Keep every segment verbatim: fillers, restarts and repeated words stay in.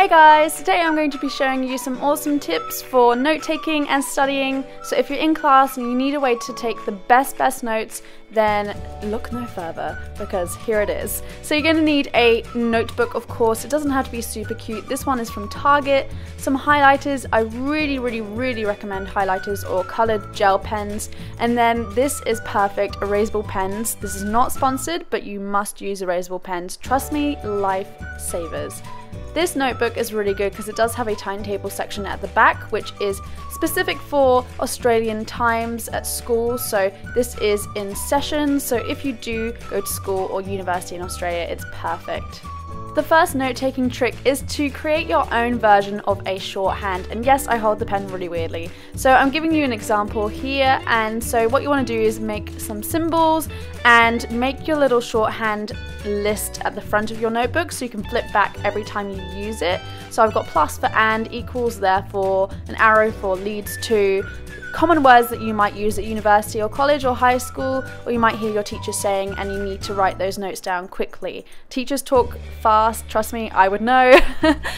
Hey guys, today I'm going to be showing you some awesome tips for note-taking and studying. So if you're in class and you need a way to take the best, best notes, then look no further because here it is. So you're going to need a notebook, of course. It doesn't have to be super cute. This one is from Target. Some highlighters. I really, really, really recommend highlighters or colored gel pens. And then this is perfect, erasable pens. This is not sponsored, but you must use erasable pens. Trust me, life savers. This notebook is really good because it does have a timetable section at the back, which is specific for Australian times at school. So this is in sessions, so if you do go to school or university in Australia, it's perfect. The first note-taking trick is to create your own version of a shorthand, and yes, I hold the pen really weirdly. So I'm giving you an example here, and so what you want to do is make some symbols and make your little shorthand list at the front of your notebook so you can flip back every time you use it. So I've got plus for and, equals therefore, an arrow for leads to, common words that you might use at university or college or high school, or you might hear your teacher saying, and you need to write those notes down quickly. Teachers talk fast, trust me, I would know.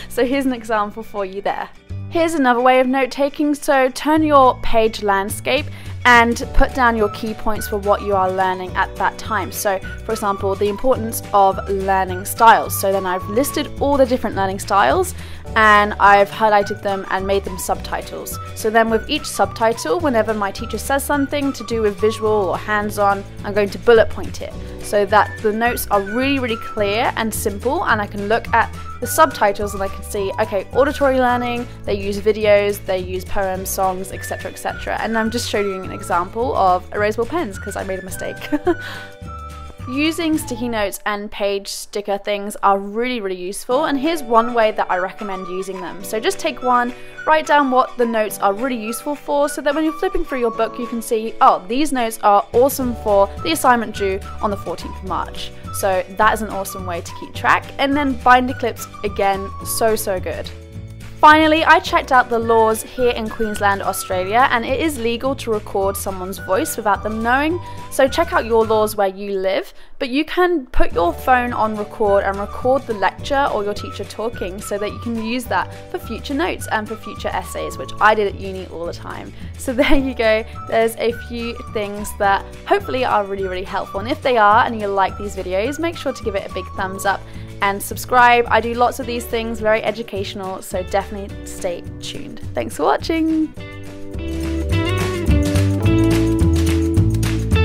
So here's an example for you there. Here's another way of note-taking. So turn your page landscape and put down your key points for what you are learning at that time. So for example, the importance of learning styles. So then I've listed all the different learning styles and I've highlighted them and made them subtitles. So then with each subtitle, whenever my teacher says something to do with visual or hands-on, I'm going to bullet point it so that the notes are really, really clear and simple, and I can look at the subtitles and I can see, okay, auditory learning, they use videos, they use poems, songs, etc, et cetera. And I'm just showing you an example of erasable pens because I made a mistake. Using sticky notes and page sticker things are really, really useful, and here's one way that I recommend using them. So just take one, write down what the notes are really useful for, so that when you're flipping through your book you can see, oh, these notes are awesome for the assignment due on the fourteenth of March. So that is an awesome way to keep track. And then binder clips, again, so, so good. Finally, I checked out the laws here in Queensland, Australia, and it is legal to record someone's voice without them knowing, so check out your laws where you live, but you can put your phone on record and record the lecture or your teacher talking so that you can use that for future notes and for future essays, which I did at uni all the time. So there you go, there's a few things that hopefully are really, really helpful, and if they are and you like these videos, make sure to give it a big thumbs up and subscribe. I do lots of these things, very educational, so definitely stay tuned. Thanks for watching.